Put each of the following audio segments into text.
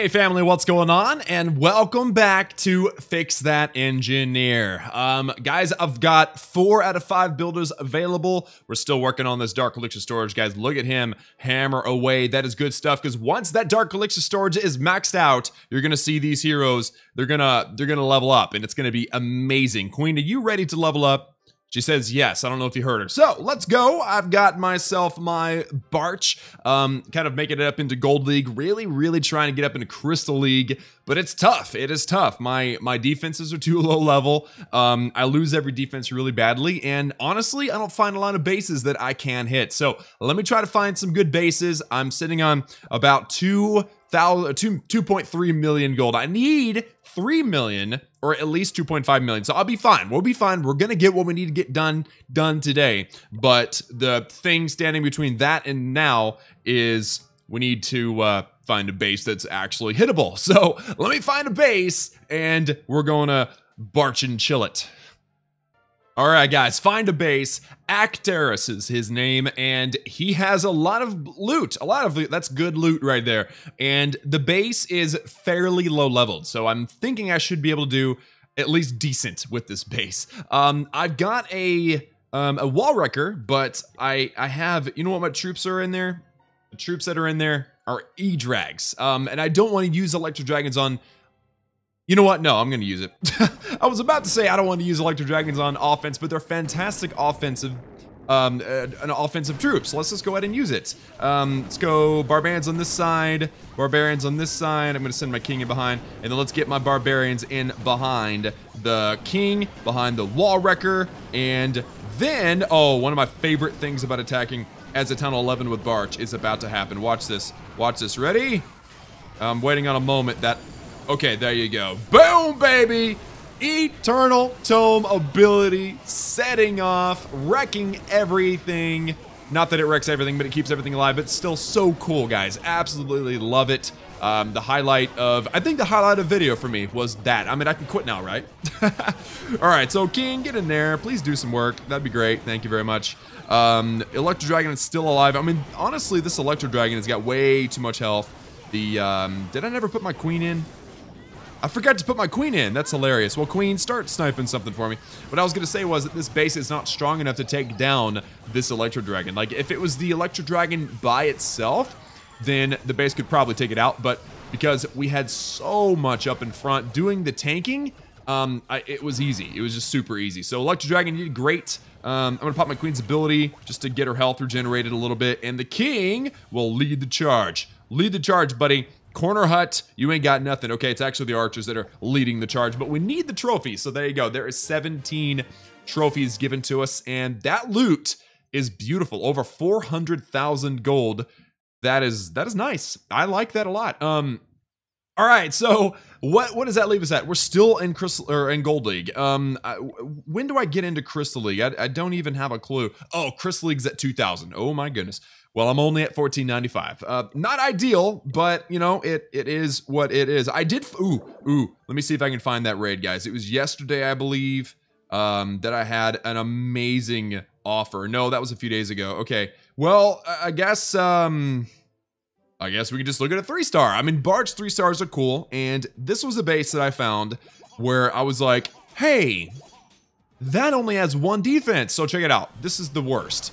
Hey family, what's going on? And welcome back to Fix That Engineer. Guys, I've got 4 out of 5 builders available. We're still working on this Dark Elixir Storage, guys. Look at him hammer away. That is good stuff, because once that Dark Elixir Storage is maxed out, you're gonna see these heroes. They're gonna level up, and it's gonna be amazing. Queen, are you ready to level up? She says yes. I don't know if you heard her. So let's go. I've got myself my Barch, kind of making it up into Gold League. Really, really trying to get up into Crystal League, but it's tough. It is tough. My defenses are too low level. I lose every defense really badly, and honestly, I don't find a lot of bases that I can hit. So let me try to find some good bases. I'm sitting on about 2.3 million gold. I need 3 million or at least 2.5 million. So I'll be fine. We'll be fine. We're going to get what we need to get done today. But the thing standing between that and now is we need to find a base that's actually hittable. So let me find a base, and we're going to Barch and chill it. All right, guys, find a base. Actaris is his name, and he has a lot of loot. A lot of loot. That's good loot right there. And the base is fairly low leveled, so I'm thinking I should be able to do at least decent with this base. I've got a wall wrecker, but I have, you know what my troops are in there? The troops that are in there are E-drags, and I don't want to use Electro Dragons on... You know what? No, I'm going to use it. I was about to say I don't want to use Electro Dragons on offense, but they're fantastic offensive troops. Let's just go ahead and use it. Let's go Barbarians on this side, Barbarians on this side. I'm going to send my King in behind, and then let's get my Barbarians in behind the King, behind the Wall Wrecker, and then, oh, one of my favorite things about attacking as a Town Hall 11 with Barch is about to happen. Watch this. Watch this. Ready? I'm waiting on a moment that... Okay, there you go. Boom, baby! Eternal Tome ability setting off, wrecking everything. Not that it wrecks everything, but it keeps everything alive. But it's still so cool, guys. Absolutely love it. I think the highlight of video for me was that. I mean, I can quit now, right? All right, so King, get in there. Please do some work. That'd be great. Thank you very much. Electro Dragon is still alive. I mean, honestly, this Electro Dragon has got way too much health. Did I never put my Queen in? I forgot to put my Queen in. That's hilarious. Well, Queen, start sniping something for me. What I was going to say was that this base is not strong enough to take down this Electro Dragon. Like, if it was the Electro Dragon by itself, then the base could probably take it out. But because we had so much up in front doing the tanking, it was easy. It was just super easy. So Electro Dragon, you did great. I'm going to pop my Queen's ability just to get her health regenerated a little bit. And the King will lead the charge. Lead the charge, buddy. Corner hut, you ain't got nothing. Okay, it's actually the archers that are leading the charge, but we need the trophies. So there you go. There is 17 trophies given to us, and that loot is beautiful. Over 400,000 gold. That is nice. I like that a lot. All right, so what does that leave us at? We're still in Crystal or in Gold League. When do I get into Crystal League? I don't even have a clue. Oh, Crystal League's at 2,000. Oh my goodness. Well, I'm only at 1495. Not ideal, but you know, it is what it is. I did. Ooh. Let me see if I can find that raid, guys. It was yesterday, I believe, that I had an amazing offer. No, that was a few days ago. Okay. Well, I guess we can just look at a 3-star. I mean, Barch 3 stars are cool, and this was a base that I found where I was like, hey, that only has 1 defense. So check it out. This is the worst.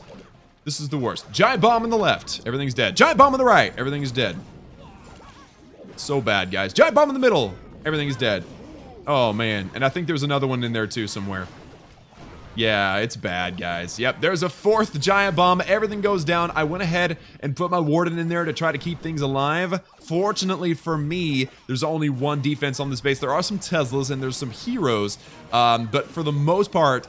This is the worst. Giant bomb on the left. Everything's dead. Giant bomb on the right. Everything is dead. So bad, guys. Giant bomb in the middle. Everything is dead. Oh, man. And I think there's another one in there, too, somewhere. Yeah, it's bad, guys. Yep, there's a 4th giant bomb. Everything goes down. I went ahead and put my warden in there to try to keep things alive. Fortunately for me, there's only 1 defense on this base. There are some Teslas and there's some heroes, but for the most part,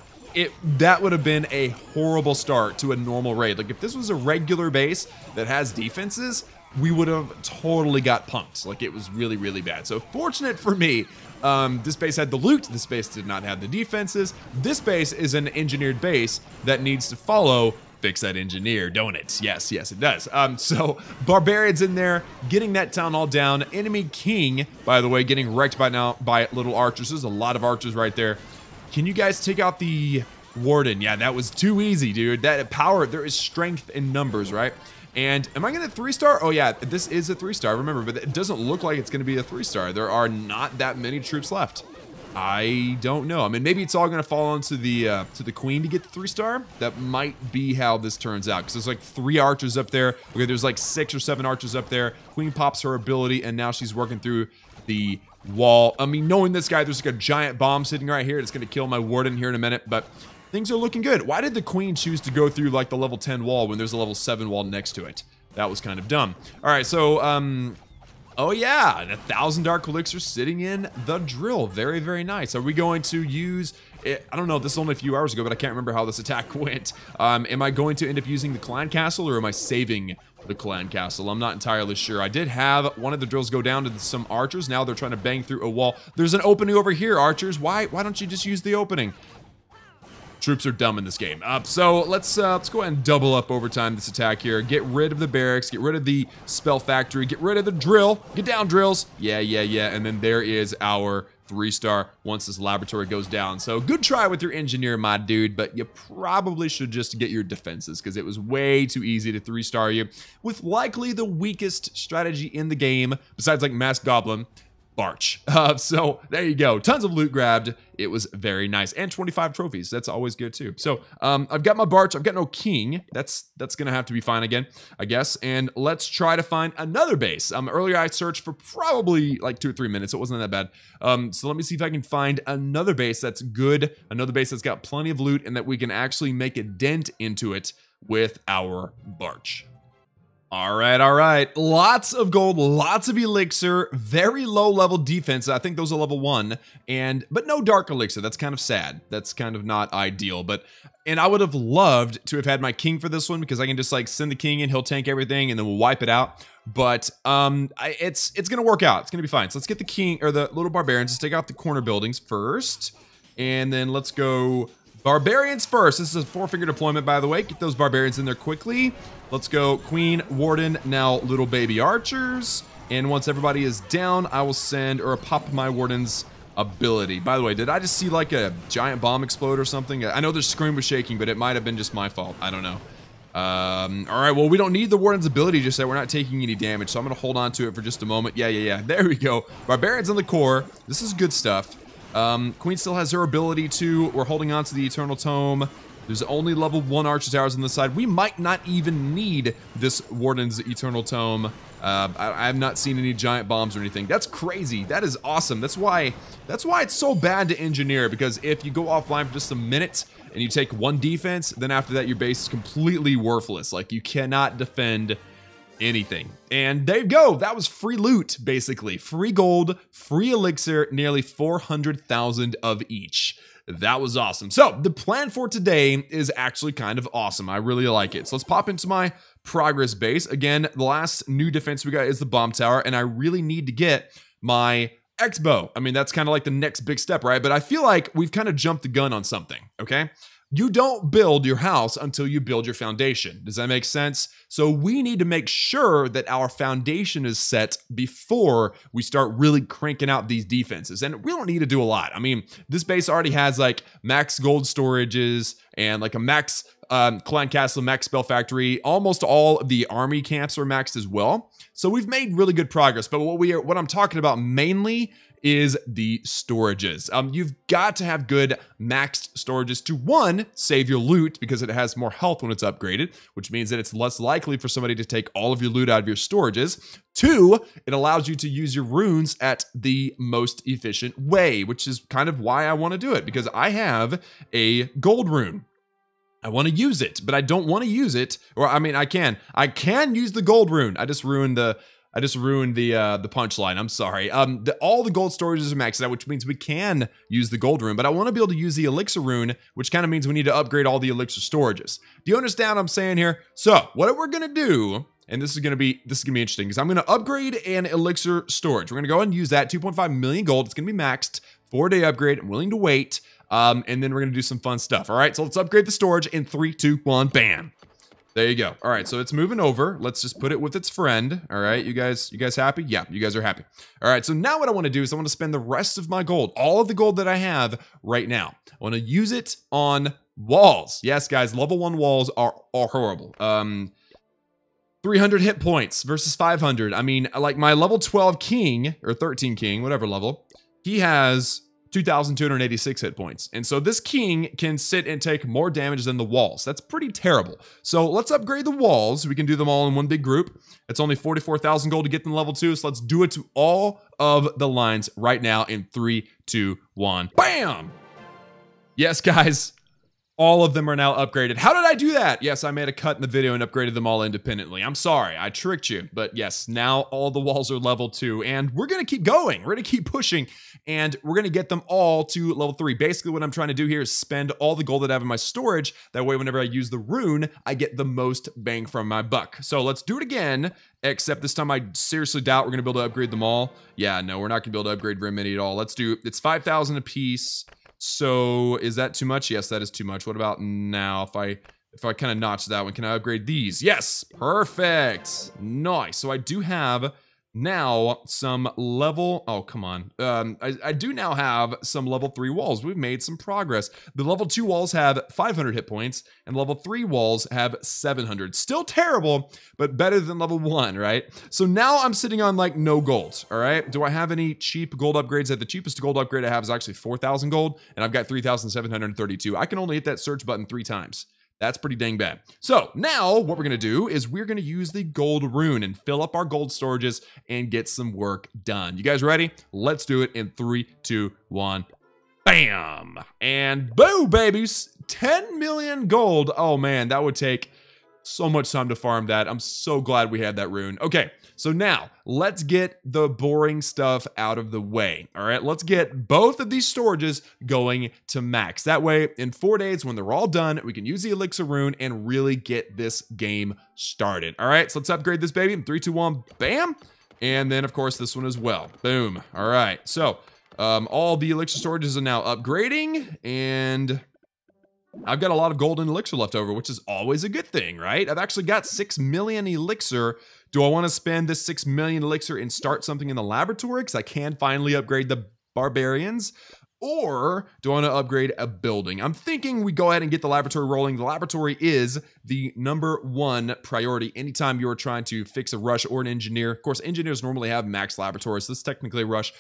that would have been a horrible start to a normal raid. Like, if this was a regular base that has defenses, we would have totally got punked. Like, it was really, really bad. So fortunate for me, this base had the loot. This base did not have the defenses. This base is an engineered base that needs to follow Fix That Engineer, don't it? Yes, yes, it does. So Barbarians in there, getting that Town Hall down. Enemy King, by the way, getting wrecked by now by little archers. There's a lot of archers right there. Can you guys take out the warden? Yeah, that was too easy, dude. That power, there is strength in numbers, right? And am I gonna 3-star? Oh yeah, this is a 3-star, remember, but it doesn't look like it's gonna be a 3-star. There are not that many troops left. I don't know. I mean, maybe it's all gonna fall onto the queen to get the 3-star. That might be how this turns out, because there's like 3 archers up there. Okay, there's like 6 or 7 archers up there. Queen pops her ability, and now she's working through the wall. I mean, knowing this guy, there's like a giant bomb sitting right here. It's gonna kill my warden here in a minute, but things are looking good. Why did the queen choose to go through like the level 10 wall when there's a level 7 wall next to it? That was kind of dumb. All right, so oh yeah, and 1,000 dark elixir sitting in the drill. Very, very nice. Are we going to use it? I don't know, this is only a few hours ago, but I can't remember how this attack went. Am I going to end up using the clan castle, or am I saving the clan castle? I'm not entirely sure. I did have one of the drills go down to some archers. Now they're trying to bang through a wall. There's an opening over here, archers. Why don't you just use the opening? Troops are dumb in this game. So let's go ahead and double up overtime this attack here. Get rid of the barracks, get rid of the spell factory, get rid of the drill, get down drills. Yeah. And then there is our 3-star once this laboratory goes down. So good try with your engineer, my dude, but you probably should just get your defenses, because it was way too easy to 3-star you with likely the weakest strategy in the game, besides like Masked Goblin. Barch. So there you go. Tons of loot grabbed. It was very nice. And 25 trophies. That's always good too. So I've got my Barch. I've got no king. That's going to have to be fine again, I guess. And let's try to find another base. Earlier I searched for probably like 2 or 3 minutes. It wasn't that bad. So let me see if I can find another base that's good. Another base that's got plenty of loot and that we can actually make a dent into it with our Barch. All right. Lots of gold, lots of elixir, very low level defense. I think those are level 1, but no dark elixir. That's kind of sad. That's kind of not ideal, and I would have loved to have had my king for this one, because I can just like send the king in, he'll tank everything and then we'll wipe it out. But it's going to work out. It's going to be fine. So let's get the king or the little barbarians. Let's take out the corner buildings first, and then let's go barbarians first. This is a 4-finger deployment, by the way. Get those barbarians in there quickly. Let's go queen, warden, now little baby archers. And once everybody is down, I will send or pop my warden's ability. By the way, did I just see like a giant bomb explode or something? I know the screen was shaking, but it might have been just my fault. I don't know. All right, well, we don't need the warden's ability just yet. We're not taking any damage, so I'm going to hold on to it for just a moment. Yeah. There we go. Barbarians on the core. This is good stuff. Queen still has her ability too. We're holding on to the Eternal Tome. There's only level 1 Archer Towers on the side. We might not even need this Warden's Eternal Tome. I have not seen any giant bombs or anything. That's crazy. That is awesome. That's why it's so bad to engineer, because if you go offline for just a minute and you take 1 defense, then after that your base is completely worthless. Like, you cannot defend anything. And there you go. That was free loot, basically. Free gold, free elixir, nearly 400,000 of each. That was awesome. So the plan for today is actually kind of awesome. I really like it. So let's pop into my progress base. Again, the last new defense we got is the bomb tower, and I really need to get my X-Bow. I mean, that's kind of like the next big step, right? But I feel like we've kind of jumped the gun on something, okay? You don't build your house until you build your foundation. Does that make sense? So we need to make sure that our foundation is set before we start really cranking out these defenses. And we don't need to do a lot. I mean, this base already has like max gold storages and like a max clan castle, max spell factory. Almost all of the army camps are maxed as well. So we've made really good progress. But what I'm talking about mainly is the storages. You've got to have good maxed storages to, 1, save your loot, because it has more health when it's upgraded, which means that it's less likely for somebody to take all of your loot out of your storages. 2, it allows you to use your runes at the most efficient way, which is kind of why I want to do it, because I have a gold rune. I want to use it, but I don't want to use it. Or I mean, I can use the gold rune. I just ruined the punchline. I'm sorry. All the gold storages are maxed out, which means we can use the gold rune, but I want to be able to use the elixir rune, which kind of means we need to upgrade all the elixir storages. Do you understand what I'm saying here? So what we're gonna do, and this is gonna be interesting, because I'm gonna upgrade an elixir storage. We're gonna go ahead and use that 2.5 million gold. It's gonna be maxed, 4-day upgrade. I'm willing to wait, and then we're gonna do some fun stuff. All right, so let's upgrade the storage in 3, 2, 1, bam. There you go. All right, so it's moving over. Let's just put it with its friend. All right, you guys happy? Yeah, you guys are happy. All right, so now what I want to do is I want to spend the rest of my gold, all of the gold that I have right now. I want to use it on walls. Yes, guys, level 1 walls are horrible. 300 hit points versus 500. I mean, like my level 12 king or 13 king, whatever level, he has 2,286 hit points. And so this king can sit and take more damage than the walls. That's pretty terrible. So let's upgrade the walls. We can do them all in one big group. It's only 44,000 gold to get them level 2. So let's do it to all of the lines right now in 3, 2, 1. Bam! Yes, guys. All of them are now upgraded. How did I do that? Yes, I made a cut in the video and upgraded them all independently. I'm sorry, I tricked you. But yes, now all the walls are level 2 and we're gonna keep going. We're gonna keep pushing and we're gonna get them all to level 3. Basically what I'm trying to do here is spend all the gold that I have in my storage. That way, whenever I use the rune, I get the most bang from my buck. So let's do it again, except this time I seriously doubt we're gonna be able to upgrade them all. Yeah, no, we're not gonna be able to upgrade very many at all. Let's do, it's 5,000 a piece. So is that too much? Yes, that is too much. What about now? If I kind of notch that one, can I upgrade these? Yes, perfect. Nice. So I do have now some level. Oh, come on. I do now have some level 3 walls. We've made some progress. The level 2 walls have 500 hit points and level 3 walls have 700. Still terrible, but better than level 1, right? So now I'm sitting on like no gold. All right. Do I have any cheap gold upgrades? The cheapest gold upgrade I have is actually 4,000 gold and I've got 3,732. I can only hit that search button 3 times. That's pretty dang bad. So now what we're going to do is we're going to use the gold rune and fill up our gold storages and get some work done. You guys ready? Let's do it in 3, 2, 1. Bam! And boo, babies. 10 million gold. Oh man, that would take so much time to farm that. I'm so glad we had that rune. Okay, so now let's get the boring stuff out of the way. All right, let's get both of these storages going to max. That way, in 4 days, when they're all done, we can use the elixir rune and really get this game started. All right, so let's upgrade this baby in 3, 2, 1, bam. And then, of course, this one as well. Boom. All right, so all the elixir storages are now upgrading and I've got a lot of gold and elixir left over, which is always a good thing, right? I've actually got 6 million elixir. Do I want to spend this 6 million elixir and start something in the laboratory? Because I can finally upgrade the barbarians. Or do I want to upgrade a building? I'm thinking we go ahead and get the laboratory rolling. The laboratory is the #1 priority anytime you're trying to fix a rush or an engineer. Of course, engineers normally have max laboratories. So this is technically a rush.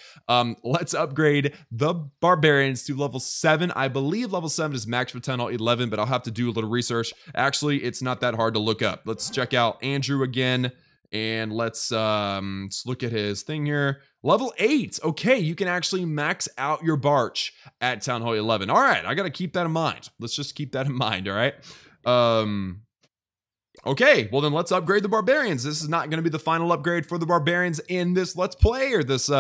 Let's upgrade the barbarians to level 7. I believe level 7 is max for Town Hall 11, but I'll have to do a little research. Actually, it's not that hard to look up. Let's check out Andrew again. And let's look at his thing here. Level 8. Okay, you can actually max out your barch at Town Hall 11. All right, I got to keep that in mind. Let's just keep that in mind, all right? Okay, well then let's upgrade the barbarians. This is not going to be the final upgrade for the barbarians in this Let's Play or this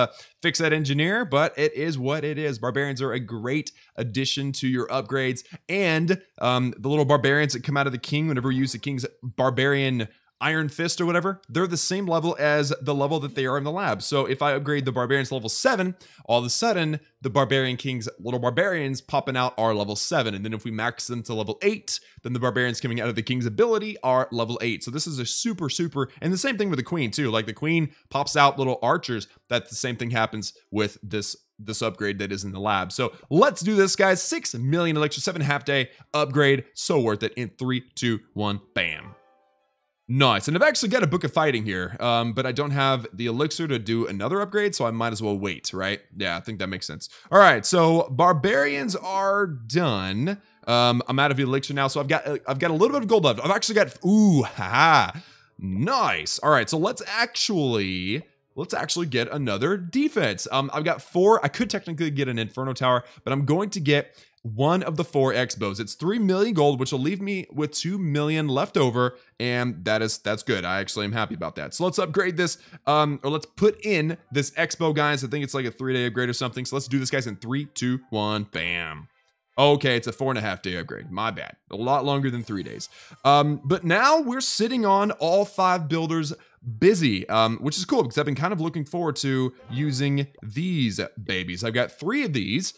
Fix That Engineer, but it is what it is. Barbarians are a great addition to your upgrades. And the little barbarians that come out of the king, whenever we use the king's barbarian Iron Fist or whatever, they're the same level as the level that they are in the lab. So if I upgrade the barbarians to level 7, all of a sudden the barbarian king's little barbarians popping out are level 7. And then if we max them to level 8, then the barbarians coming out of the king's ability are level 8. So this is a super, super, and the same thing with the queen too. Like the queen pops out little archers. That's the same thing happens with this upgrade that is in the lab. So let's do this, guys. 6 million elixir, 7.5 day upgrade. So worth it in 3, 2, 1, bam. Nice, and I've actually got a book of fighting here, but I don't have the elixir to do another upgrade, so I might as well wait, right? Yeah, I think that makes sense. All right, so barbarians are done. I'm out of elixir now, so I've got a little bit of gold left. I've actually got, ooh, haha, nice. All right, so let's actually get another defense. I've got 4. I could technically get an Inferno Tower, but I'm going to get one of the 4 expos. It's 3 million gold, which will leave me with 2 million left over. And that's good. I actually am happy about that. So let's upgrade this, or let's put in this expo, guys. I think it's like a 3-day upgrade or something. So let's do this, guys, in 3, 2, 1, bam. Okay, it's a 4.5-day upgrade. My bad. A lot longer than 3 days. But now we're sitting on all 5 builders busy, which is cool because I've been kind of looking forward to using these babies. I've got 3 of these.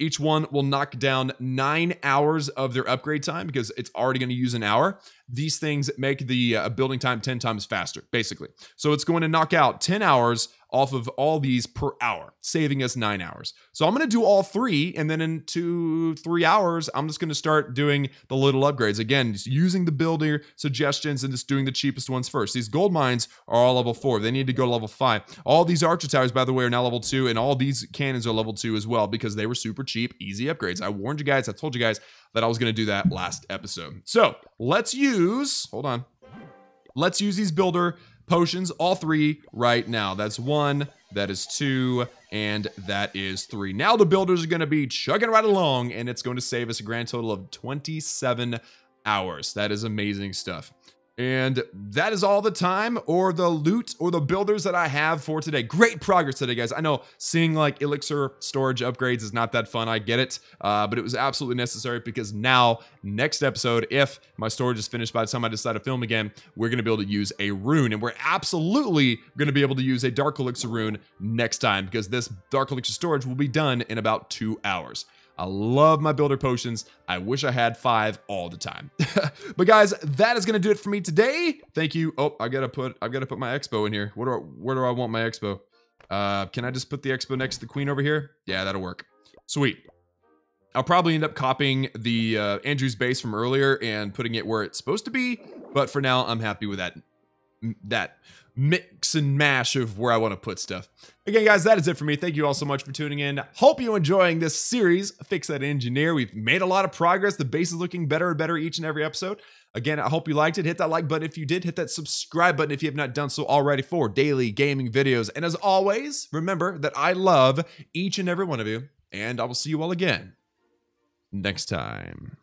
Each one will knock down 9 hours of their upgrade time because it's already going to use an hour. These things make the building time 10 times faster, basically. So it's going to knock out 10 hours off of all these per hour, saving us 9 hours. So I'm going to do all three, and then in 2-3 hours, I'm just going to start doing the little upgrades. Again, just using the builder suggestions and just doing the cheapest ones first. These gold mines are all level 4. They need to go to level 5. All these archer towers, by the way, are now level 2, and all these cannons are level 2 as well because they were super cheap, easy upgrades. I warned you guys, I told you guys that I was going to do that last episode. So let's use, hold on. Let's use these builder potions, all three right now. That's 1, that is 2, and that is 3. Now the builders are going to be chugging right along, and it's going to save us a grand total of 27 hours. That is amazing stuff. And that is all the time or the loot or the builders that I have for today. Great progress today, guys. I know seeing like elixir storage upgrades is not that fun. I get it, but it was absolutely necessary because now next episode, if my storage is finished by the time I decide to film again, we're going to be able to use a rune, and we're absolutely going to be able to use a dark elixir rune next time because this dark elixir storage will be done in about 2 hours. I love my builder potions. I wish I had 5 all the time. But guys, that is gonna do it for me today. Thank you. Oh, I've gotta put my expo in here. Where do I want my expo? Can I just put the expo next to the queen over here? Yeah, that'll work. Sweet. I'll probably end up copying the Andrew's base from earlier and putting it where it's supposed to be. But for now, I'm happy with that. That mix and mash of where I want to put stuff. Again, guys, that is it for me. Thank you all so much for tuning in. Hope you're enjoying this series, Fix That Engineer. We've made a lot of progress. The base is looking better and better each and every episode. Again, I hope you liked it. Hit that like button if you did. Hit that subscribe button if you have not done so already for daily gaming videos. And as always, remember that I love each and every one of you, and I will see you all again next time.